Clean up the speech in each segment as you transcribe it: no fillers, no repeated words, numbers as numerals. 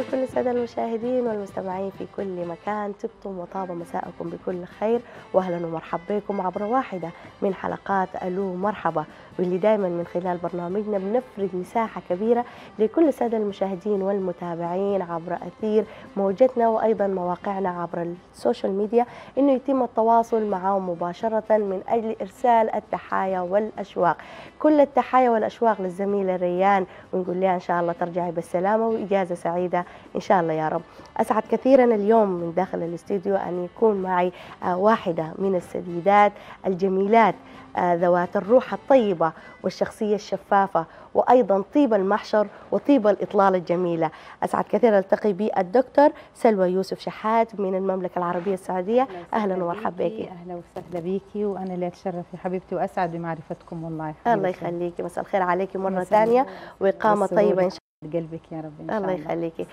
بكل السادة المشاهدين والمستمعين في كل مكان، طبتم وطاب مساءكم بكل خير، واهلا ومرحبا بكم عبر واحدة من حلقات الو مرحبا، واللي دائما من خلال برنامجنا بنفرد مساحة كبيرة لكل السادة المشاهدين والمتابعين عبر أثير موجتنا وأيضا مواقعنا عبر السوشيال ميديا، إنه يتم التواصل معهم مباشرة من أجل إرسال التحايا والأشواق. كل التحايا والأشواق للزميلة ريان، ونقول لها إن شاء الله ترجعي بالسلامة وإجازة سعيدة إن شاء الله يا رب. أسعد كثيرا اليوم من داخل الاستديو أن يكون معي واحدة من السيدات الجميلات ذوات الروح الطيبة والشخصية الشفافة، وأيضا طيب المحشر وطيب الإطلالة الجميلة. أسعد كثيرا ألتقي بالدكتور سلوى يوسف شحات من المملكة العربية السعودية. أهلا ومرحبا بك. أهلا وسهلا بيكي، وأنا اللي أتشرف يا حبيبتي وأسعد بمعرفتكم والله يا حبيبتي. الله يخليكي، مساء الخير عليكي مرة ثانية، وإقامة طيبة إن شاء الله. قلبك يا رب إن شاء الله يخليكي.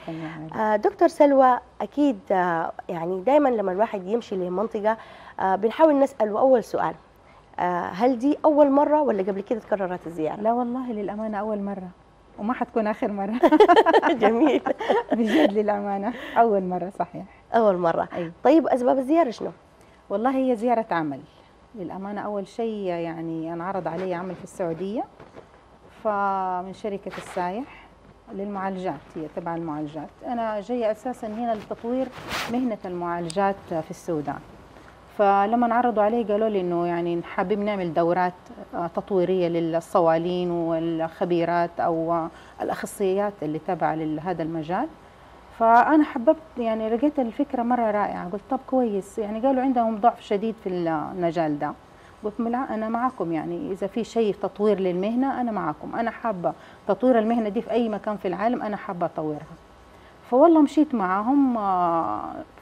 دكتور سلوى، أكيد يعني دائما لما الواحد يمشي لمنطقة بنحاول نسأله أول سؤال، هل دي أول مرة ولا قبل كده تكررت الزيارة؟ لا والله للأمانة أول مرة، وما حتكون آخر مرة. جميل. بجد للأمانة أول مرة. صحيح أول مرة. أي. طيب أسباب الزيارة شنو؟ والله هي زيارة عمل للأمانة. أول شيء يعني أنا عرض علي عمل في السعودية، فمن شركة السايح للمعالجات، هي تبع المعالجات. أنا جاية أساسا هنا لتطوير مهنة المعالجات في السودان، فلما عرضوا علي قالوا لي إنه يعني حابين نعمل دورات تطويرية للصوالين والخبيرات أو الأخصائيات اللي تابعة لهذا المجال. فأنا حببت يعني، لقيت الفكرة مرة رائعة، قلت طب كويس. يعني قالوا عندهم ضعف شديد في المجال ده، قلت أنا معكم، يعني إذا في شيء تطوير للمهنة أنا معكم، أنا حابة تطوير المهنة دي في أي مكان في العالم، أنا حابة أطورها. فوالله مشيت معهم،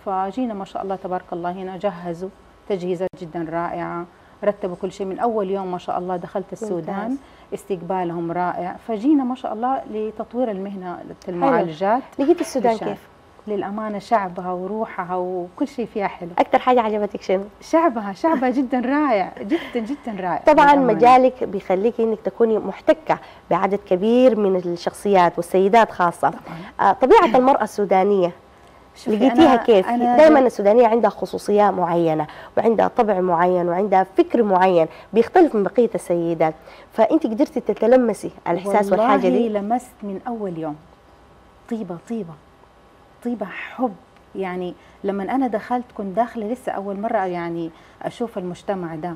فجينا ما شاء الله تبارك الله هنا، جهزوا تجهيزات جدا رائعة، رتبوا كل شيء من أول يوم ما شاء الله دخلت السودان، استقبالهم رائع. فجينا ما شاء الله لتطوير المهنة المعالجات. لقيت السودان كيف؟ للأمانة شعبها وروحها وكل شيء فيها حلو. أكثر حاجة عجبتك شنو؟ شعبها جدا رائع، جدا جدا رائع. طبعا مجالك بيخليك إنك تكوني محتكة بعدد كبير من الشخصيات والسيدات خاصة. طبيعة المرأة السودانية لقيتيها كيف؟ دائما السودانية عندها خصوصية معينة، وعندها طبع معين، وعندها فكر معين بيختلف من بقية السيدات. فأنت قدرتي تتلمسي الإحساس والحاجة دي؟ والله لمست من أول يوم. طيبة حب. يعني لما أنا دخلت كنت داخلة لسه أول مرة يعني أشوف المجتمع ده،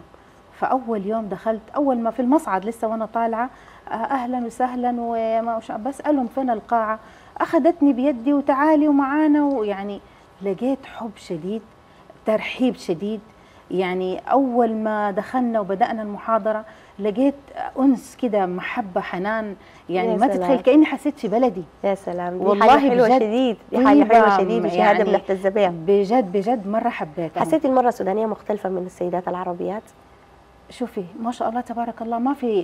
فأول يوم دخلت أول ما في المصعد لسه وأنا طالعة، أهلا وسهلا، بسألهم فين القاعة، أخذتني بيدي وتعالي ومعانا، ويعني لقيت حب شديد، ترحيب شديد. يعني أول ما دخلنا وبدأنا المحاضرة لقيت أنس كده، محبة، حنان، يعني ما تتخيل، كأني حسيت في بلدي. يا سلام، دي حاجة حلوة شديد، دي حاجة حلوة شديد، وشهادة بنحتز بها بجد بجد. مرة حبيتها. حسيتي المرة السودانية مختلفة من السيدات العربيات؟ شوفي ما شاء الله تبارك الله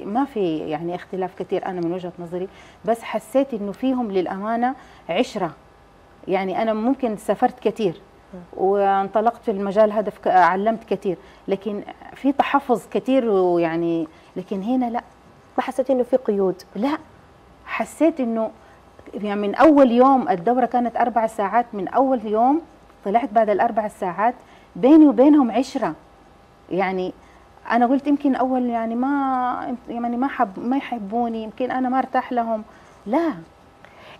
ما في يعني اختلاف كثير أنا من وجهة نظري، بس حسيت إنه فيهم للأمانة عشرة. يعني أنا ممكن سافرت كثير وانطلقت في المجال هذا، علمت كثير، لكن في تحفظ كثير، ويعني لكن هنا لا، ما حسيت انه في قيود، لا حسيت انه يعني من اول يوم. الدوره كانت 4 ساعات، من اول يوم طلعت بعد ال4 ساعات بيني وبينهم 10. يعني انا قلت يمكن اول يعني ما يحبوني، يمكن انا ما ارتاح لهم، لا.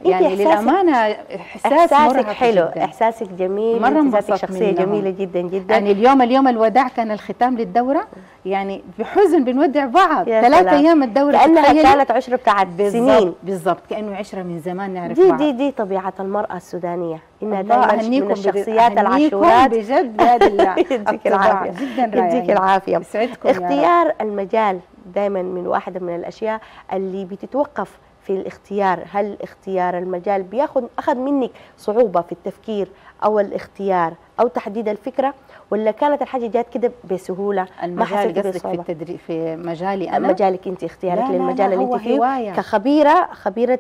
يعني للأمانة إحساسك حلو جداً. إحساسك جميل، إحساسك شخصية جميلة جدا جدا. يعني اليوم الوداع كان الختام للدورة، يعني بحزن بنودع بعض 3 أيام الدورة، كأنها كانت عشرة بتاعت سنين بالضبط، كأنه عشرة من زمان نعرف بعض. دي طبيعة المرأة السودانية، إنها دائما من الشخصيات العشورات بجد. يديك العافية، يديك العافية. اختيار المجال دائما من واحدة من الأشياء اللي بتتوقف في الاختيار، هل اختيار المجال أخذ منك صعوبة في التفكير أو الاختيار أو تحديد الفكرة، ولا كانت الحاجة جات كده بسهولة؟ ما حسيت بصعوبة في مجالي أنا؟ مجالك أنت، اختيارك لا للمجال اللي أنت فيه هواية. كخبيرة، خبيرة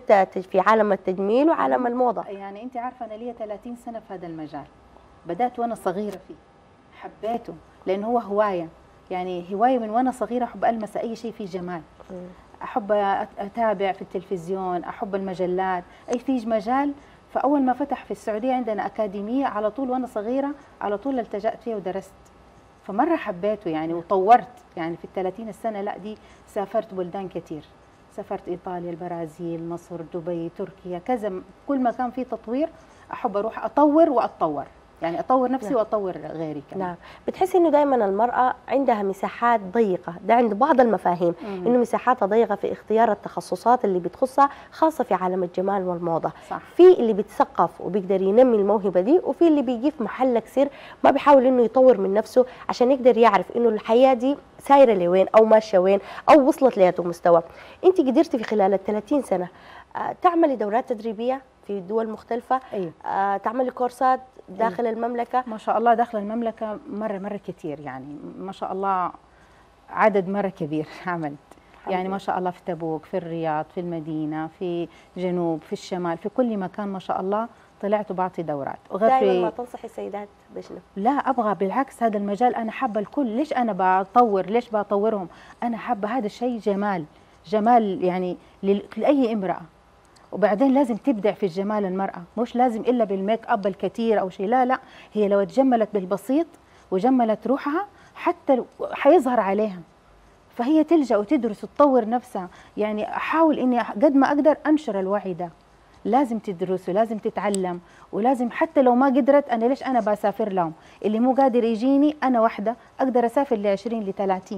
في عالم التجميل وعالم الموضة. يعني أنت عارفة أنا لي 30 سنة في هذا المجال، بدأت وأنا صغيرة فيه، حبيته لأنه هو هواية. يعني هواية من وأنا صغيرة، أحب ألمس أي شيء فيه جمال. أحب أتابع في التلفزيون، أحب المجلات، أي في مجال فأول ما فتح في السعودية عندنا أكاديمية على طول، وأنا صغيرة على طول التجأت فيها ودرست، فمرة حبيته يعني وطورت يعني في ال30 السنة لا دي سافرت بلدان كتير، سافرت إيطاليا، البرازيل، مصر، دبي، تركيا، كذا كل ما كان في تطوير أحب أروح أطور وأتطور، يعني أطور نفسي نعم. وأطور غيري كمان. نعم، بتحسي إنه دائما المرأة عندها مساحات ضيقة، ده عند بعض المفاهيم إنه مساحاتها ضيقة في اختيار التخصصات اللي بتخصها، خاصة في عالم الجمال والموضة. صح. في اللي بيتثقف وبيقدر ينمي الموهبة دي، وفي اللي بيجي في محل كثير ما بيحاول إنه يطور من نفسه عشان يقدر يعرف إنه الحياة دي سايرة لوين أو ماشية وين أو وصلت لأي مستوى. أنت قدرتي في خلال ال30 سنة تعملي دورات تدريبية في دول مختلفة، أيوه. تعملي كورسات داخل المملكة ما شاء الله، داخل المملكة مرة كتير، يعني ما شاء الله عدد مرة كبير عملت، يعني ما شاء الله في تبوك، في الرياض، في المدينة، في جنوب، في الشمال، في كل مكان ما شاء الله طلعت وبعطي دورات. دائما ما تنصحي السيدات بشنو؟ لا أبغى بالعكس، هذا المجال أنا حابة الكل، ليش أنا بطور، ليش بطورهم، أنا حابة هذا الشيء، جمال جمال يعني لأي امرأة. وبعدين لازم تبدع في الجمال المرأة، مش لازم إلا بالميك أب الكثير أو شيء، لا لا، هي لو اتجملت بالبسيط وجملت روحها حتى حيظهر عليها، فهي تلجأ وتدرس وتطور نفسها. يعني أحاول إني قد ما أقدر أنشر الوعي ده، لازم تدرس ولازم تتعلم، ولازم حتى لو ما قدرت، أنا ليش أنا بسافر لهم اللي مو قادر يجيني، أنا واحدة أقدر أسافر ل20 ل30،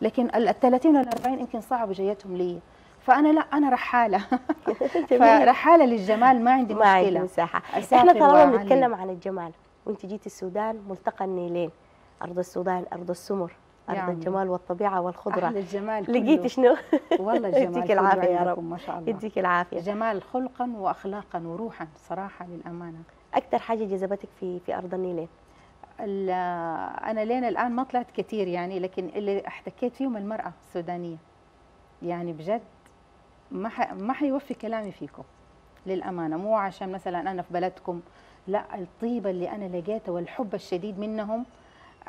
لكن ال30 وال40 يمكن صعب جايتهم لي، فأنا لا، أنا رحالة فرحالة للجمال، ما عندي مشكلة، ما عندي مساحة. إحنا طالما بنتكلم عن الجمال، وأنت جيتي السودان، ملتقى النيلين، أرض السودان، أرض السمر، أرض يعني الجمال والطبيعة والخضرة، أهل الجمال كله. لقيتي شنو؟ والله الجمال يديك العافية يا رب، ما شاء الله يديك العافية. جمال خلقا وأخلاقا وروحا صراحة للأمانة. أكثر حاجة جذبتك في أرض النيلين؟ أنا لين الآن ما طلعت كثير يعني، لكن اللي احتكيت فيهم المرأة السودانية، يعني بجد ما حيوفي كلامي فيكم للأمانة، مو عشان مثلا أنا في بلدكم، لا، الطيبة اللي أنا لقيتها والحب الشديد منهم،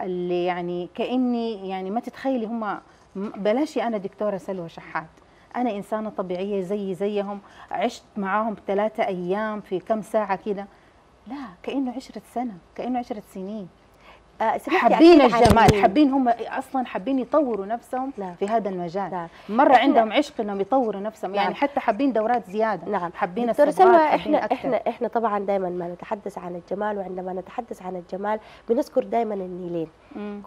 اللي يعني كأني يعني ما تتخيلي هم، بلاشي أنا دكتورة سلوى شحات، أنا إنسانة طبيعية زيهم، عشت معاهم 3 أيام في كم ساعة كده، لا كأنه 10 سنة، كأنه 10 سنين. حابين الجمال، حابين هم اصلا، حابين يطوروا نفسهم. نعم. في هذا المجال. نعم. مره عندهم عشق انهم يطوروا نفسهم. نعم. يعني حتى حابين دورات زياده. نعم. حابين الصبغات. احنا طبعا دائما ما نتحدث عن الجمال، وعندما نتحدث عن الجمال بنذكر دائما النيلين.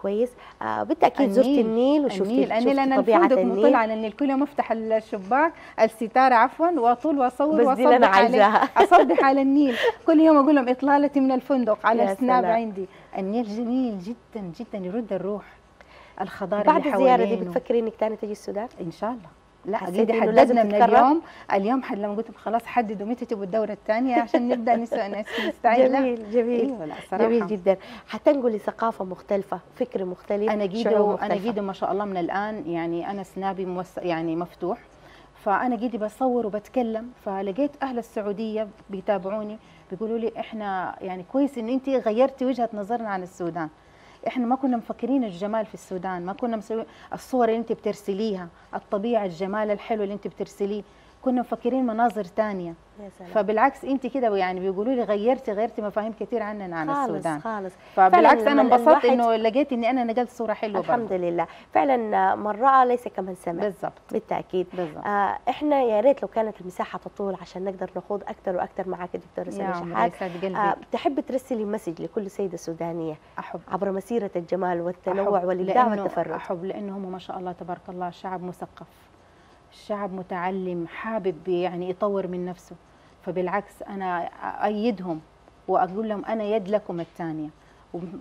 كويس. بالتاكيد زرتي النيل وشفتي طبيعه النيل، انا الفندق مطل على النيل، كل يوم افتح الشباك، الستاره عفوا، واطول واصور واصبح عليه، اصبح على النيل، كل يوم اقول لهم اطلالتي من الفندق على السناب عندي. النيل جميل جدا جدا، يرد الروح، الخضار اللي حوالينه. بعد الزيارة دي بتفكري انك تاني تجي السودان؟ ان شاء الله. لا اكيد، حددنا من اليوم، لما قلت خلاص حددوا متى تبوا الدورة الثانية عشان نبدا نستعد. جميل جميل. ايوه لا صراحة جميل جدا، حتنقلي ثقافة مختلفة، فكر مختلف، انا جيده ما شاء الله من الان، يعني انا سنابي يعني مفتوح، فانا جيدي بصور وبتكلم، فلقيت اهل السعودية بيتابعوني بيقولوا لي احنا يعني كويس ان انت غيرتي وجهه نظرنا عن السودان، احنا ما كنا مفكرين الجمال في السودان، ما كنا الصور اللي انت بترسليها، الطبيعه، الجمال الحلو اللي انت بترسليه، كنا مفكرين مناظر ثانيه، فبالعكس انت كده يعني بيقولوا لي غيرتي مفاهيم كثير عننا عن خالص السودان خالص. فبالعكس انا انبسطت انه لقيت اني انا نقلت صوره حلوه برضه. الحمد لله، فعلا من راى ليس كمن سمع. بالضبط، بالتاكيد بالزبط. احنا يا ريت لو كانت المساحه تطول عشان نقدر نخوض اكثر واكثر معاك دكتوره سلوى شحات. تحب ترسلي مسج لكل سيده سودانيه عبر مسيره الجمال والتنوع والابداع والتفرد؟ احب، لانه هم ما شاء الله تبارك الله شعب مثقف، الشعب متعلم، حابب يعني يطور من نفسه، فبالعكس أنا أيدهم وأقول لهم أنا يد لكم الثانية،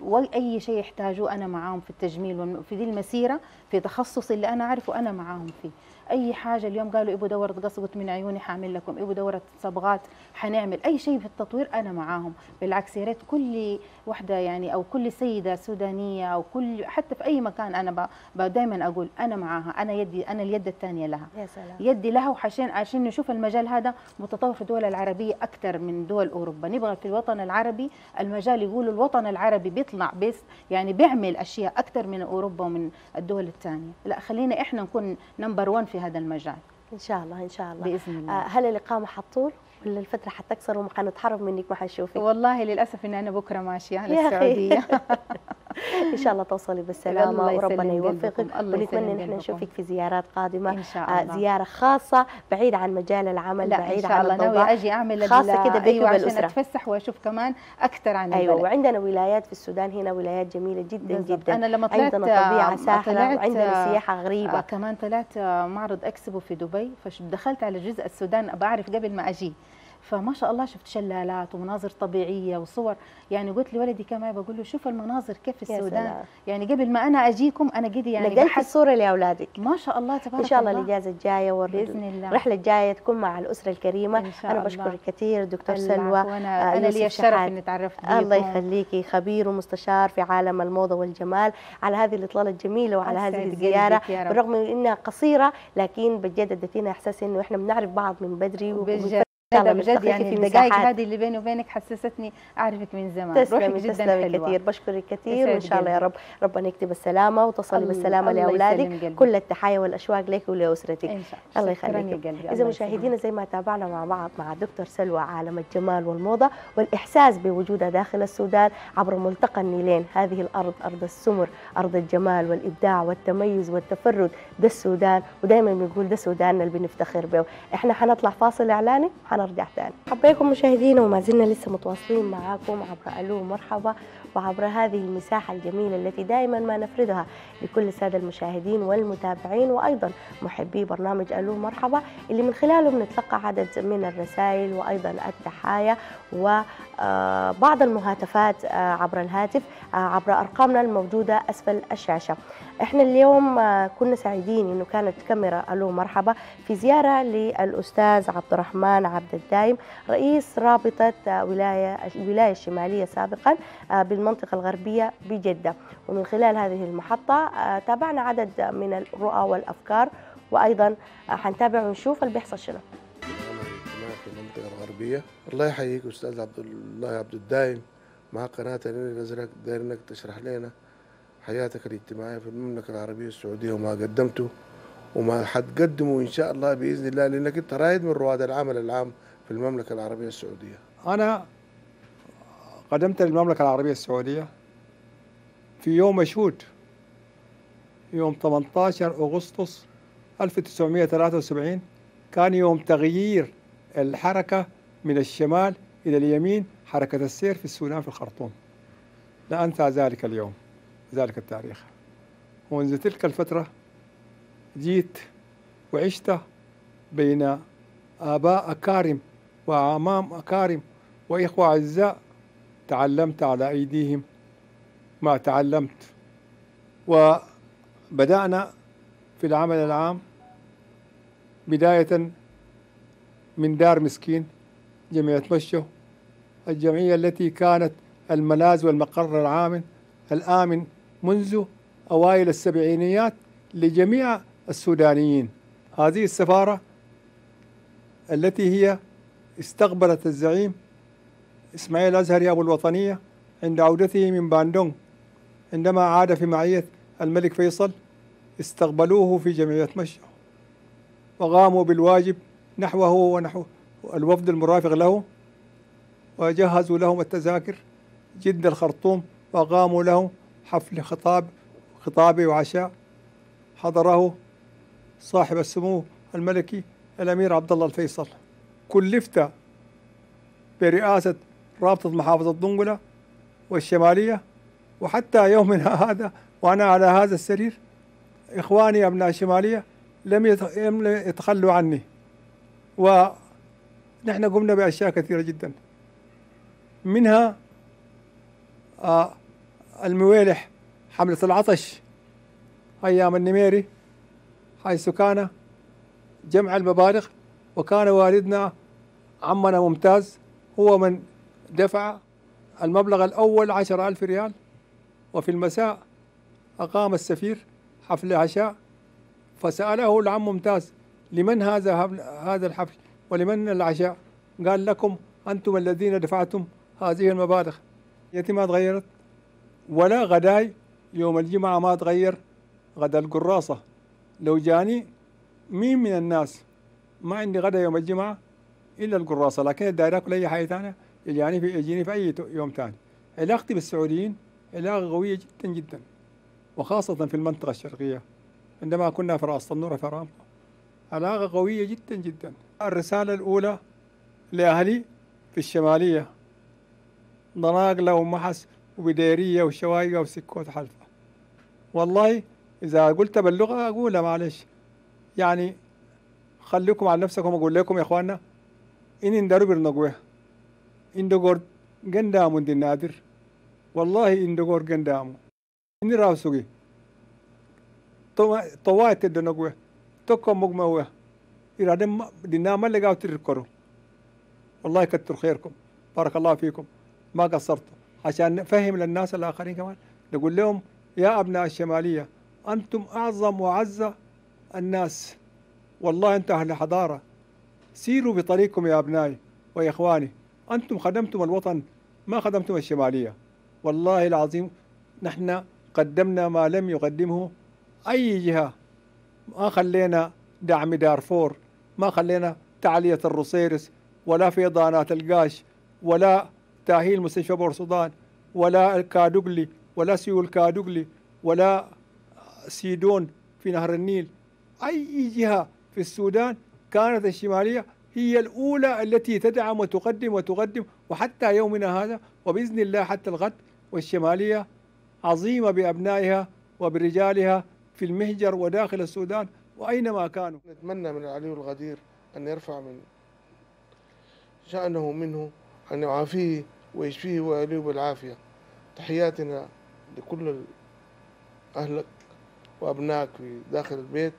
وأي شيء يحتاجوه أنا معاهم في التجميل، في دي المسيرة، في تخصصي اللي أنا أعرفه أنا معاهم فيه، أي حاجة. اليوم قالوا يبوا دورة قص، قلت من عيوني حاعمل لكم، يبوا دورة صبغات حنعمل، أي شيء في التطوير أنا معاهم. بالعكس يا ريت كل واحدة يعني أو كل سيدة سودانية أو كل حتى في أي مكان، أنا دائما أقول أنا معاها، أنا يدي، أنا اليد الثانية لها. يا سلام. يدي لها، عشان نشوف المجال هذا متطور في الدول العربية أكثر من دول أوروبا، نبغى في الوطن العربي المجال، يقولوا الوطن العربي بيطلع بس يعني بيعمل أشياء أكثر من أوروبا ومن الدول الثانية، لا خلينا إحنا نكون نمبر 1 في هذا المجال. إن شاء الله إن شاء الله بإذن الله. هل الإقامة حطول؟ ولا الفترة حتكسر وما حنتحرم منك ما حنشوفك؟ والله للأسف إن أنا بكرة ماشية للسعودية. إن شاء الله توصلي بالسلامة وربنا يوفقك، ونتمنى نحن نشوفك في زيارات قادمة إن شاء الله. زيارة خاصة بعيد عن مجال العمل، بعيد عن الضوء، ناوية أجي أعمل خاصة كده بيني والأسرة، أتفسح وأشوف كمان أكثر عن البلد. أيوة، وعندنا ولايات في السودان هنا، ولايات جميلة جدا بالضبط. جدا أنا لما طلعت عندنا طبيعة ساحرة وعندنا سياحة غريبة. كمان طلعت معرض أكسبو في دبي، فدخلت على جزء السودان بعرف قبل ما أجي، فما شاء الله شفت شلالات ومناظر طبيعية وصور. يعني قلت لولدي كمان بقول له شوف المناظر كيف في السودان، يعني قبل ما أنا أجيكم أنا قدي يعني لقيت الصورة لأولادك ما شاء الله تبارك الله. إن شاء الله الإجازة الجاية بإذن الله الرحلة الجاية تكون مع الأسرة الكريمة. أنا بشكر كثير دكتور سلوى، أنا لي الشرف إني تعرفت بيكم. الله يخليكي، خبير ومستشار في عالم الموضة والجمال، على هذه الإطلالة الجميلة وعلى هذه الزيارة بالرغم من إنها قصيرة، لكن بجد ادتينا إحساس إنه إحنا بنعرف بعض من بدري. هذا بجد يعني الدقائق هذه اللي بيني وبينك حسستني أعرفك من زمان. روحك جدا حلوة. كثير بشكرك كثير، وإن شاء الله يا رب ربنا يكتب السلامة وتصلي بالسلامة لأولادك، كل التحايا والأشواق لك ولأسرتك إن شاء الله. الله يخليك. إذا مشاهدينا زي ما تابعنا مع بعض مع الدكتور سلوى عالم الجمال والموضة والإحساس بوجودها داخل السودان عبر ملتقى النيلين، هذه الأرض أرض السمر، أرض الجمال والإبداع والتميز والتفرد، ده السودان، ودائما بنقول ده سوداننا اللي بنفتخر به. إحنا حنطلع فاصل إعلاني، نرجع تاني. مرحبا بكم مشاهدينا، وما زلنا لسه متواصلين معاكم عبر الو مرحبا، وعبر هذه المساحة الجميلة التي دائما ما نفردها لكل السادة المشاهدين والمتابعين وأيضا محبي برنامج الو مرحبا، اللي من خلاله بنتلقى عدد من الرسائل وأيضا التحايا وبعض المهاتفات عبر الهاتف عبر أرقامنا الموجودة أسفل الشاشة. احنا اليوم كنا سعيدين انه كانت كاميرا الو مرحبا في زيارة للأستاذ عبد الرحمن عبد الدايم، رئيس رابطة الولاية الشمالية سابقا بالمنطقة الغربية بجدة، ومن خلال هذه المحطة تابعنا عدد من الرؤى والأفكار، وأيضا حنتابع ونشوف اللي بيحصل شنو. في المنطقة الغربية الله يحييك أستاذ عبد الله عبد الدايم مع قناة النيل الأزرق، داير إنك تشرح لنا حياتك الاجتماعية في المملكة العربية السعودية وما قدمته وما حتقدمه إن شاء الله بإذن الله، لأنك أنت رائد من رواد العمل العام في المملكة العربية السعودية. أنا قدمت للمملكة العربية السعودية في يوم مشهود، يوم 18 أغسطس 1973، كان يوم تغيير الحركة من الشمال إلى اليمين، حركة السير في السودان في الخرطوم. لا أنسى ذلك اليوم، ذلك التاريخ. ومنذ تلك الفترة جيت وعشت بين آباء أكارم وأعمام أكارم وإخوة أعزاء، تعلمت على أيديهم ما تعلمت. وبدأنا في العمل العام بداية من دار مسكين جمعية مشو، الجمعية التي كانت الملاذ والمقر الآمن منذ أوائل السبعينيات لجميع السودانيين. هذه السفارة التي هي استقبلت الزعيم إسماعيل أزهري أبو الوطنية عند عودته من باندونغ، عندما عاد في معية الملك فيصل استقبلوه في جمعية مشو وقاموا بالواجب نحوه ونحو الوفد المرافق له، وجهزوا لهم التذاكر جدة الخرطوم، وقاموا لهم حفل خطابي وعشاء حضره صاحب السمو الملكي الأمير عبد الله الفيصل. كلفت برئاسة رابطة محافظة دنقلة والشمالية، وحتى يومنا هذا وأنا على هذا السرير إخواني أبناء الشمالية لم يتخلوا عني. ونحن قمنا بأشياء كثيرة جدا، منها المويلح، حملة العطش أيام النميري، حيث كان جمع المبالغ، وكان والدنا عمنا ممتاز هو من دفع المبلغ الأول 10,000 ريال، وفي المساء أقام السفير حفل عشاء، فسأله العم ممتاز لمن هذا الحفل ولمن العشاء؟ قال لكم أنتم الذين دفعتم هذه المبالغ. يتي ما تغيرت، ولا غداي يوم الجمعة ما تغير غدا القراصة. لو جاني مين من الناس ما عندي غدا يوم الجمعة الا القراصه، لكن الدايره اكل اي حاجه ثانيه يجيني في اي يوم ثاني. علاقتي بالسعوديين علاقه قويه جدا جدا، وخاصه في المنطقه الشرقيه عندما كنا في راس النور في رامكو، علاقه قويه جدا جدا. الرساله الاولى لاهلي في الشماليه، ضناقله ومحس وبديريه وشوايقه وسكوت حلفه. والله اذا قلت باللغه اقولها معلش، يعني خليكم على نفسكم. اقول لكم يا اخواننا ان اندروا برنقوه اندغور قندامو دي نادر، والله اندغور قندامو اني راسوغي طوات دنقوه تكم مغموه ارادم دينا ملقاو تركرو. والله كتر خيركم، بارك الله فيكم، ما قصرتوا عشان نفهم للناس الاخرين كمان، نقول لهم يا ابناء الشماليه انتم اعظم واعز الناس، والله انتم اهل حضاره، سيروا بطريقكم يا ابنائي ويا اخواني، انتم خدمتم الوطن ما خدمتم الشماليه. والله العظيم نحن قدمنا ما لم يقدمه اي جهه، ما خلينا دعم دارفور، ما خلينا تعليه الروسيرس ولا فيضانات القاش ولا تاهيل مستشفى بورسودان ولا الكادوغلي ولا سيول كادوغلي ولا سيدون في نهر النيل. أي جهة في السودان كانت الشمالية هي الأولى التي تدعم وتقدم وتقدم، وحتى يومنا هذا وبإذن الله حتى الغد. والشمالية عظيمة بأبنائها وبرجالها في المهجر وداخل السودان وأينما كانوا. نتمنى من العلي القدير أن يرفع من شأنه منه، أن يعافيه ويشفيه ويليه بالعافية. تحياتنا لكل أهلك وأبنائك في داخل البيت.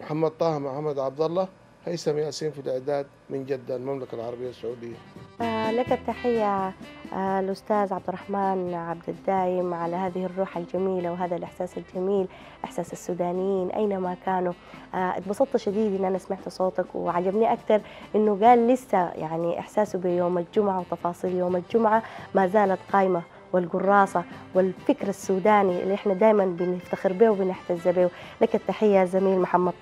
محمد طه محمد عبد الله، هيثم ياسين في الإعداد، من جدة المملكة العربية السعودية. لك التحية الأستاذ عبد الرحمن عبد الدايم على هذه الروح الجميلة وهذا الإحساس الجميل، إحساس السودانيين أينما كانوا. اتبسطت شديد إن أنا سمعت صوتك، وعجبني أكثر إنه قال لسه يعني إحساسه بيوم الجمعة وتفاصيل يوم الجمعة ما زالت قائمة، والقراصة والفكر السوداني اللي احنا دائما بنفتخر به وبنحتز به. لك التحية زميل محمد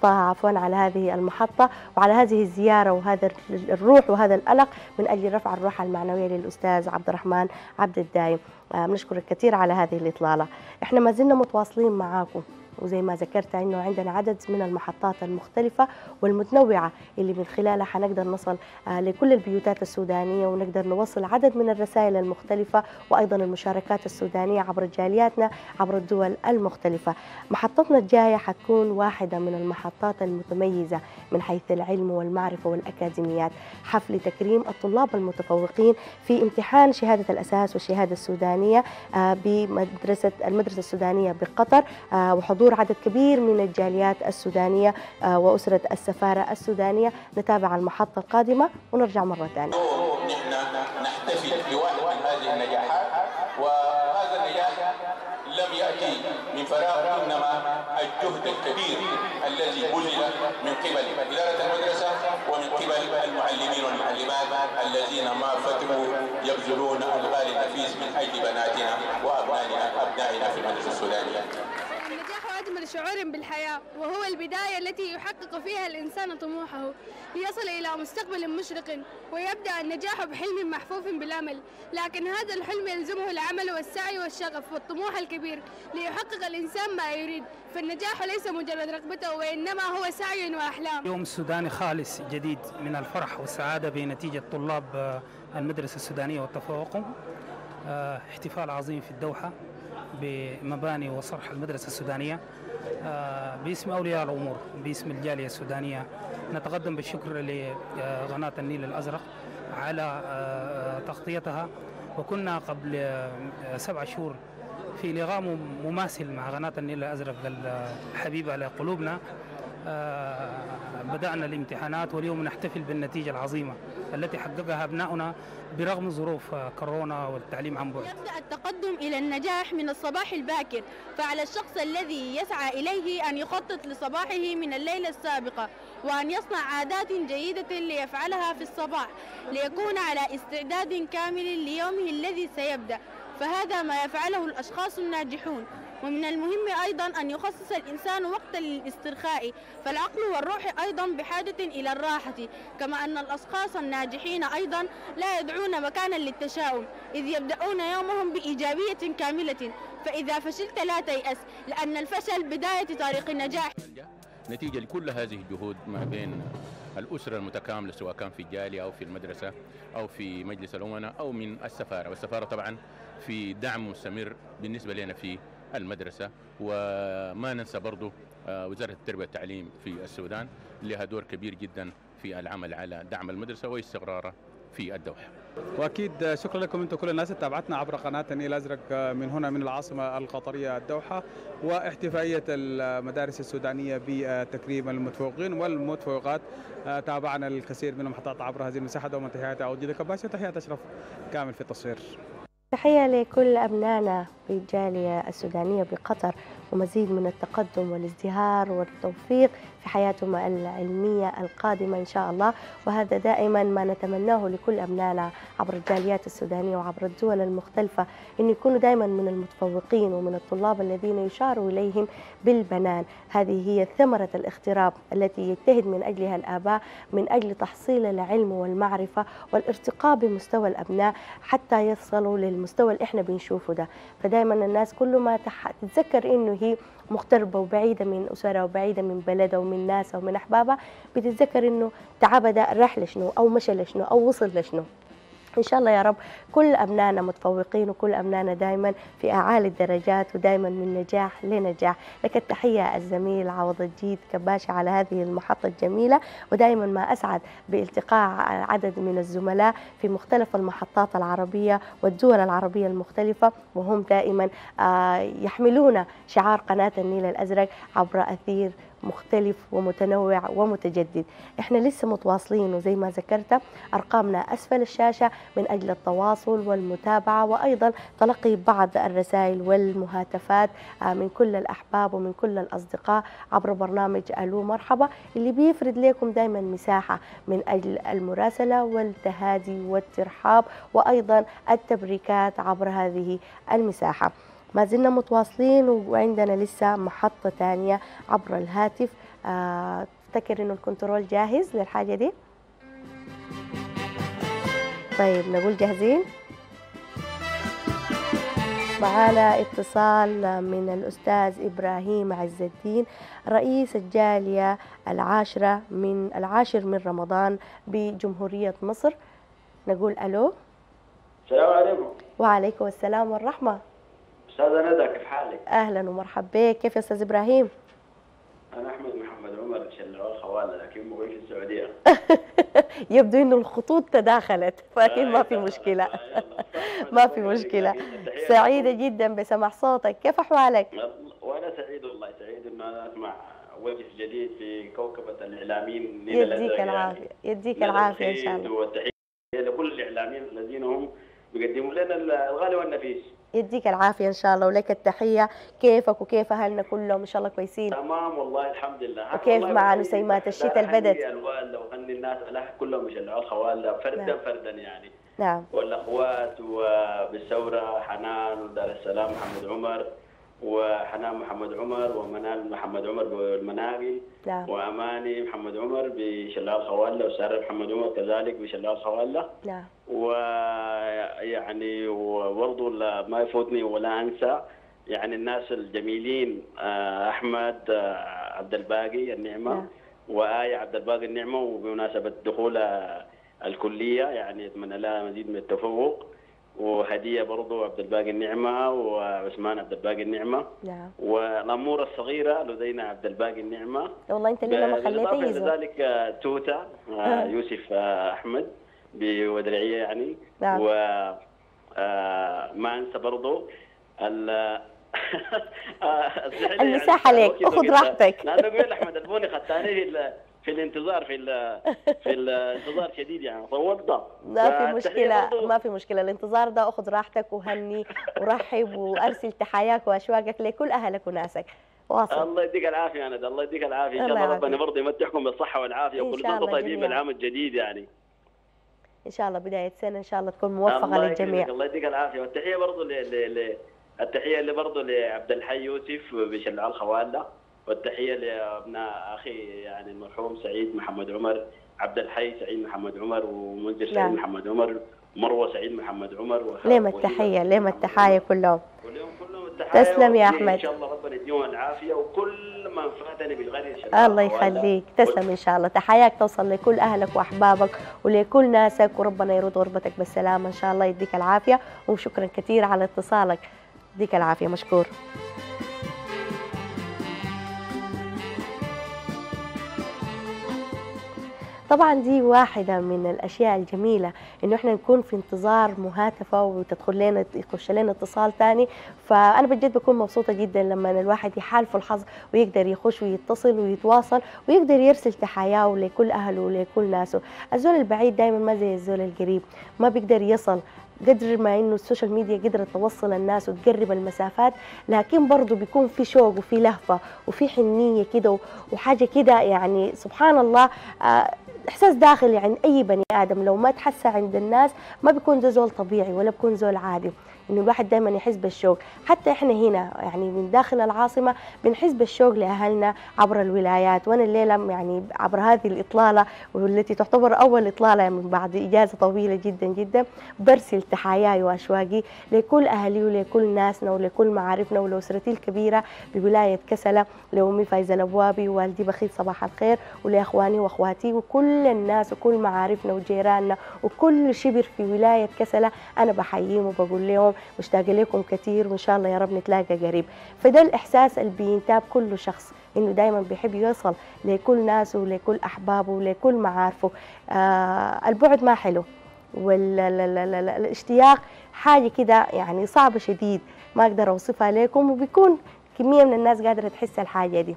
طه على هذه المحطة وعلى هذه الزيارة وهذا الروح وهذا القلق من اجل رفع الروحة المعنوية للأستاذ عبد الرحمن عبد الدايم. بنشكرك كثير على هذه الإطلالة. احنا ما زلنا متواصلين معاكم، وزي ما ذكرت انه عندنا عدد من المحطات المختلفه والمتنوعه اللي من خلالها حنقدر نصل لكل البيوتات السودانيه، ونقدر نوصل عدد من الرسائل المختلفه وايضا المشاركات السودانيه عبر جالياتنا عبر الدول المختلفه. محطتنا الجايه حتكون واحده من المحطات المتميزه من حيث العلم والمعرفه والاكاديميات، حفل تكريم الطلاب المتفوقين في امتحان شهاده الاساس والشهاده السودانيه بمدرسه السودانيه بقطر، وحضور عدد كبير من الجاليات السودانية وأسرة السفارة السودانية. نتابع المحطة القادمة ونرجع مرة ثانية. نحن نحتفل بواحد من هذه النجاحات، وهذا النجاح لم يأتي من فراغ، إنما الجهد الكبير الذي بذل من قبل إدارة المدرسة ومن قبل المعلمين والمعلمات الذين ما فتروا يبذلون الغالي النفيس من أجل بناتنا وأبنائنا في المدرسة السودانية. أجمل شعور بالحياة، وهو البداية التي يحقق فيها الإنسان طموحه ليصل إلى مستقبل مشرق، ويبدأ النجاح بحلم محفوف بالأمل، لكن هذا الحلم يلزمه العمل والسعي والشغف والطموح الكبير ليحقق الإنسان ما يريد. فالنجاح ليس مجرد رغبته، وإنما هو سعي وأحلام. يوم سوداني خالص جديد من الفرح والسعادة بنتيجة طلاب المدرسة السودانية وتفوقهم. احتفال عظيم في الدوحة بمباني وصرح المدرسة السودانية. باسم أولياء الأمور باسم الجالية السودانية نتقدم بالشكر لقناة النيل الأزرق على تغطيتها، وكنا قبل 7 شهور في لقاء مماثل مع قناة النيل الأزرق الحبيبة لقلوبنا. بدأنا الامتحانات واليوم نحتفل بالنتيجة العظيمة التي حققها أبناؤنا برغم ظروف كورونا والتعليم عن بعد. يبدأ التقدم إلى النجاح من الصباح الباكر، فعلى الشخص الذي يسعى إليه أن يخطط لصباحه من الليلة السابقة، وأن يصنع عادات جيدة ليفعلها في الصباح، ليكون على استعداد كامل ليومه الذي سيبدأ، فهذا ما يفعله الأشخاص الناجحون. ومن المهم أيضا أن يخصص الإنسان وقتا للاسترخاء، فالعقل والروح أيضا بحاجة إلى الراحة، كما أن الأشخاص الناجحين أيضا لا يدعون مكانا للتشاؤم، إذ يبدأون يومهم بإيجابية كاملة، فإذا فشلت لا تيأس، لأن الفشل بداية طريق النجاح. نتيجة لكل هذه الجهود ما بين الأسرة المتكاملة، سواء كان في الجالية أو في المدرسة أو في مجلس الأمناء أو من السفارة، والسفارة طبعا في دعم مستمر بالنسبة لنا في المدرسة. وما ننسى برضو وزارة التربية والتعليم في السودان لها دور كبير جدا في العمل على دعم المدرسة واستقرارها في الدوحة. وأكيد شكرا لكم أنتم كل الناس اللي تابعتنا عبر قناة النيل الأزرق من هنا من العاصمة القطرية الدوحة، واحتفائية المدارس السودانية بتكريم المتفوقين والمتفوقات. تابعنا الكثير من المحطات عبر هذه المساحة. دوما تحيات عوض الجيد كباشي وتحيات أشرف كامل في التصوير. تحية لكل أبنائنا في الجالية السودانية بقطر، ومزيد من التقدم والازدهار والتوفيق في حياتهم العلمية القادمة إن شاء الله، وهذا دائما ما نتمناه لكل أبنائنا عبر الجاليات السودانية وعبر الدول المختلفة، أن يكونوا دائما من المتفوقين ومن الطلاب الذين يشار إليهم بالبنان. هذه هي ثمرة الاغتراب التي يجتهد من أجلها الآباء من أجل تحصيل العلم والمعرفة والارتقاء بمستوى الأبناء حتى يصلوا للمستوى اللي احنا بنشوفه ده. فدائما الناس كل ما تتذكر أنه هي مغتربة وبعيدة من أسرها وبعيدة من بلدها ومن ناسها ومن أحبابها، بتتذكر إنه تعبها ده راح لشنو أو مشى لشنو أو وصل لشنو. إن شاء الله يا رب كل أبنائنا متفوقين، وكل أبنائنا دائما في أعالي الدرجات، ودائما من نجاح لنجاح. لك التحية الزميل عوض الجيد كباشي على هذه المحطة الجميلة، ودائما ما أسعد بالتقاء عدد من الزملاء في مختلف المحطات العربية والدول العربية المختلفة، وهم دائما يحملون شعار قناة النيل الأزرق عبر أثير مختلف ومتنوع ومتجدد. احنا لسه متواصلين، وزي ما ذكرت ارقامنا اسفل الشاشة من اجل التواصل والمتابعة، وايضا تلقي بعض الرسائل والمهاتفات من كل الاحباب ومن كل الاصدقاء عبر برنامج الو مرحبا، اللي بيفرد لكم دايما مساحة من اجل المراسلة والتهادي والترحاب وايضا التبريكات عبر هذه المساحة. ما زلنا متواصلين، وعندنا لسه محطة ثانية عبر الهاتف. افتكر انه الكنترول جاهز للحاجة دي. طيب نقول جاهزين. معانا اتصال من الأستاذ إبراهيم عز الدين رئيس الجالية العاشر من رمضان بجمهورية مصر. نقول ألو. السلام عليكم. وعليكم السلام والرحمة. أستاذة ندى كيف حالك؟ أهلا ومرحبا بك. كيف يا أستاذ إبراهيم؟ أنا أحمد محمد عمر شلال خوالة، لكن مقيم في السعودية. يبدو إنه الخطوط تداخلت، فأكيد ما في مشكلة. ما في مشكلة. سعيدة جدا بسمع صوتك، كيف أحوالك؟ وأنا سعيد والله، سعيد إن أنا أسمع وجه جديد في كوكبة الإعلاميين. يديك العافية، يديك العافية إن شاء الله. والتحية لكل الإعلاميين الذين هم يقدموا لنا الغالي والنفيس. يديك العافيه ان شاء الله، ولك التحيه. كيفك وكيف اهلنا كلهم ان شاء الله كويسين؟ تمام والله الحمد لله. وكيف مع نسيمات الشتاء البدت؟ الوالده وغني الناس كلهم يشجعوا الخواله فردا. نعم. فردا يعني. نعم. والاخوات وبالثوره حنان ودار السلام محمد عمر، وحنان محمد عمر، ومنال محمد عمر بالمناقي. نعم. واماني محمد عمر بشلال خواله، وساره محمد عمر كذلك بشلال خواله. نعم. ويعني وبرضه ما يفوتني ولا انسى يعني الناس الجميلين، احمد عبد الباقي النعمه. نعم. وآية عبد الباقي النعمه، وبمناسبه دخول الكليه يعني اتمنى لها مزيد من التفوق. وهديه برضو عبد الباقي النعمه، وعثمان عبد الباقي النعمه. نعم. والاموره الصغيره لدينا عبد الباقي النعمه. والله انت ليه ما خليته يزور؟ كذلك توتا يوسف احمد بودرعيه يعني. نعم. وما انسى برضو المساحه لك، اخذ راحتك. انا بقول احمد البوني خدتاني في الانتظار في الانتظار شديد يعني طولت. ما في مشكله، ما في مشكله. الانتظار ده اخذ راحتك، وهني ورحب وارسل تحاياك واشواقك لكل اهلك وناسك. واصل. الله يديك العافيه ندى، الله يديك العافيه. ان شاء الله ربنا برضه يمتعكم بالصحه والعافيه وكل سنه طيبين العام الجديد يعني. ان شاء الله بدايه سنه ان شاء الله تكون موفقه للجميع. الله يديك العافيه، والتحيه برضه التحيه اللي برضه لعبد الحي يوسف بشلال الخواله، والتحيه لابناء اخي يعني المرحوم سعيد محمد عمر، عبد الحي سعيد محمد عمر، ومنذر سعيد محمد عمر، مروه سعيد محمد عمر. ليم التحيه، ليم التحايا كلهم. تسلم يا احمد. ان شاء الله ربنا يديهم العافيه وكل من فاتني بالغني ان شاء الله. الله يخليك، تسلم ان شاء الله، تحياك توصل لكل اهلك واحبابك ولكل ناسك، وربنا يرد غربتك بالسلامه ان شاء الله، يديك العافيه، وشكرا كثير على اتصالك، يديك العافيه، مشكور. طبعا دي واحدة من الأشياء الجميلة إنه إحنا نكون في انتظار مهاتفة وتدخل لنا يخش لنا اتصال تاني، فأنا بجد بكون مبسوطة جدا لما الواحد يحالفه الحظ ويقدر يخش ويتصل ويتواصل ويقدر يرسل تحاياه لكل أهله ولكل ناسه. الزول البعيد دايما ما زي الزول القريب، ما بيقدر يصل قدر ما إنه السوشيال ميديا قدرت توصل الناس وتقرب المسافات، لكن برضه بيكون في شوق وفي لهفة وفي حنية كده وحاجة كده، يعني سبحان الله إحساس داخلي عند أي بني آدم لو ما تحسه عند الناس ما بيكون ده زول طبيعي ولا بيكون زول عادي، إنه الواحد دايما يحس بالشوق. حتى إحنا هنا يعني من داخل العاصمة بنحس بالشوق لأهلنا عبر الولايات، وأنا الليلة يعني عبر هذه الإطلالة والتي تعتبر أول إطلالة من بعد إجازة طويلة جدا جدا، برسل تحاياي وأشواقي لكل أهلي ولكل ناسنا ولكل معارفنا ولأسرتي الكبيرة بولاية كسلة، لأمي فايزة الأبوابي ووالدي بخيت صباح الخير، ولأخواني وأخواتي وكل الناس وكل معارفنا وجيراننا وكل شبر في ولاية كسلة، أنا بحييهم وبقول لهم مشتاقه لكم كثير، وان شاء الله يا رب نتلاقى قريب. فده الاحساس اللي بينتاب كل شخص، انه دايما بيحب يوصل لكل ناسه ولكل احبابه ولكل معارفه. البعد ما حلو، والاشتياق حاجه كده يعني صعبه شديد، ما اقدر اوصفها لكم، وبيكون كميه من الناس قادره تحس الحاجه دي.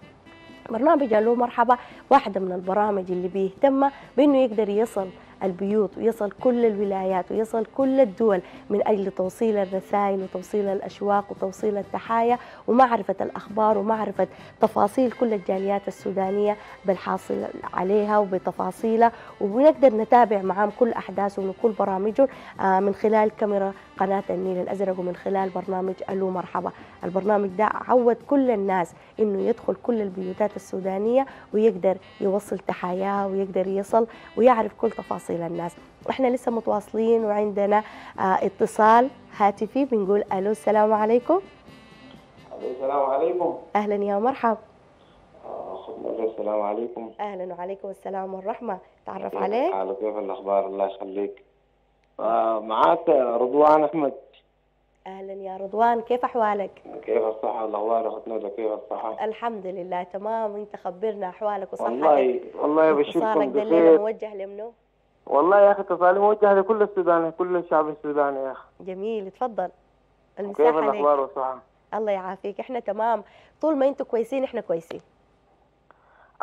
برنامج الو مرحبا واحده من البرامج اللي بيهتم بانه يقدر يصل البيوت ويصل كل الولايات ويصل كل الدول من أجل توصيل الرسائل وتوصيل الأشواق وتوصيل التحايا ومعرفة الأخبار ومعرفة تفاصيل كل الجاليات السودانية بالحاصل عليها وبتفاصيلها، ونقدر نتابع معهم كل أحداثهم وكل برامجهم من خلال كاميرا قناة النيل الأزرق ومن خلال برنامج الو مرحبا. البرنامج ده عود كل الناس إنه يدخل كل البيوتات السودانية ويقدر يوصل تحاياها ويقدر يصل ويعرف كل تفاصيل الناس. احنا لسه متواصلين وعندنا اتصال هاتفي، بنقول الو السلام عليكم. السلام عليكم. اهلا يا مرحبا. السلام عليكم. اهلا وعليكم السلام والرحمه. تعرف عليك. كيف الاخبار؟ الله يخليك. معاك رضوان احمد. اهلا يا رضوان، كيف احوالك؟ كيف الصحه والاخبار اختنا؟ كيف الصحه؟ الحمد لله تمام. انت خبرنا احوالك وصحتك. والله بشوفكم بخير. الليله موجه لمنو؟ والله يا اخي اتصالي موجه لكل السودان، كل الشعب السوداني يا اخي. جميل، اتفضل المساحه لك. كيف الاخبار والصحه؟ الله يعافيك، احنا تمام، طول ما انتم كويسين احنا كويسين.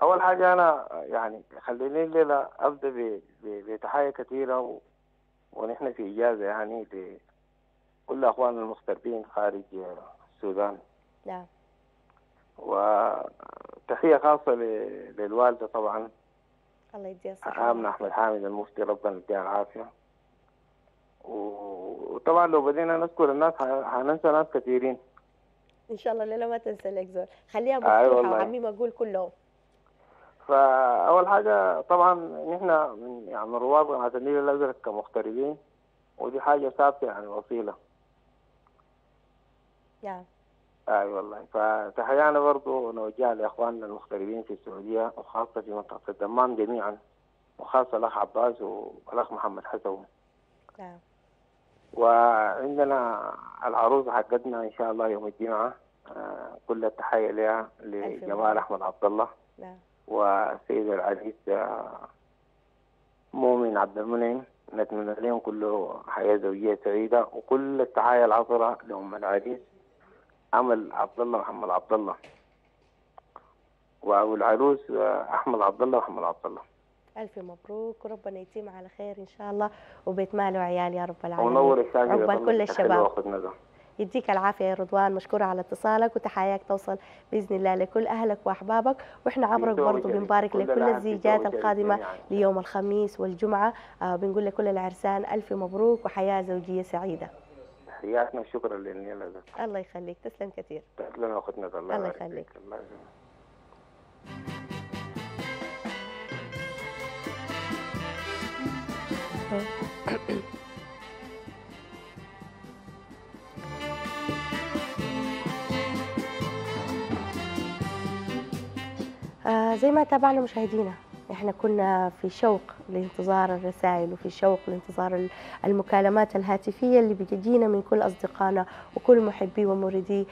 اول حاجه انا يعني خليني الليله ابدا بتحايا كثيره ونحن في اجازه يعني لكل اخواننا المغتربين خارج السودان. نعم. وتحيه خاصه للوالده طبعا. الله يديها الصحة. آمنة أحمد حامد المفتي ربنا يديها العافية. وطبعا لو بدينا نذكر الناس حننسى ناس كثيرين. إن شاء الله الليلة ما تنسى لك زول، خليها مفتوحة وعميم أقول كلهم. فأول حاجة طبعا نحن من يعني من رواد قناة النيل الأزرق كمغتربين، ودي حاجة ثابتة يعني وصيلة. نعم. والله فتحيانا برضه نوجهها لاخواننا المغتربين في السعوديه وخاصه في منطقه الدمام جميعا، وخاصه الاخ عباس والاخ محمد حسو. نعم. وعندنا العروسه حقتنا ان شاء الله يوم الجمعه، كل التحيه لها لجمال احمد عبد الله. نعم. والسيد العزيز مؤمن عبد المنعم، نتمنى لهم كله حياه زوجيه سعيده وكل التحايا العطره لام العريس عمل عبد الله محمد عبد الله، والعروس احمد عبد الله محمد عبد الله. الف مبروك، وربنا يتم على خير ان شاء الله، وبيت مال وعيال يا رب العالمين. ونور الشاغل كل الشباب. يديك العافيه يا رضوان، مشكوره على اتصالك، وتحاياك توصل باذن الله لكل اهلك واحبابك، واحنا عبرك برضه بنبارك لكل الزيجات القادمه يعني ليوم الخميس والجمعه، بنقول لكل العرسان الف مبروك وحياه زوجيه سعيده. تحياتنا وشكرا للنيل الأزرق. الله يخليك، تسلم كثير. تسلم يا اختنا. الله يخليك. الله يخليك. زي ما تابعنا مشاهدينا، احنا كنا في شوق لانتظار الرسائل وفي شوق لانتظار المكالمات الهاتفية اللي بتجينا من كل أصدقائنا وكل محبي ومريدي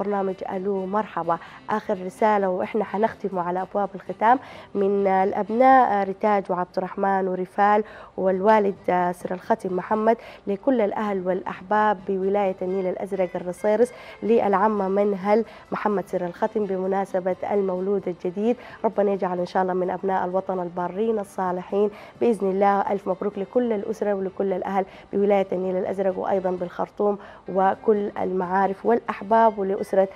برنامج الو مرحبا. آخر رسالة واحنا حنختم على أبواب الختام من الأبناء رتاج وعبد الرحمن ورفال والوالد سر الختم محمد، لكل الأهل والأحباب بولاية النيل الأزرق الرصيرس، للعمة منهل محمد سر الختم بمناسبة المولود الجديد. ربنا يجعل إن شاء الله من أبناء الوطن البارين الصالحين بإذن الله. ألف مبروك لكل الأسرة ولكل الأهل بولاية النيل الأزرق وأيضا بالخرطوم وكل المعارف والأحباب ولأسرة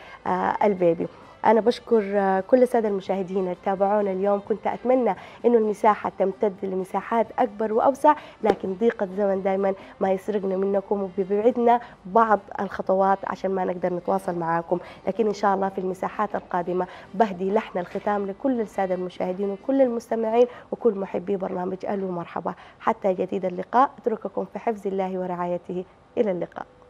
البيبي. أنا بشكر كل السادة المشاهدين اللي تابعونا اليوم. كنت أتمنى أنه المساحة تمتد لمساحات أكبر وأوسع، لكن ضيق الزمن دائما ما يسرقنا منكم وبيبعدنا بعض الخطوات عشان ما نقدر نتواصل معاكم، لكن إن شاء الله في المساحات القادمة بهدي لحن الختام لكل السادة المشاهدين وكل المستمعين وكل محبي برنامج ألو مرحبا. حتى جديد اللقاء، أترككم في حفظ الله ورعايته. إلى اللقاء.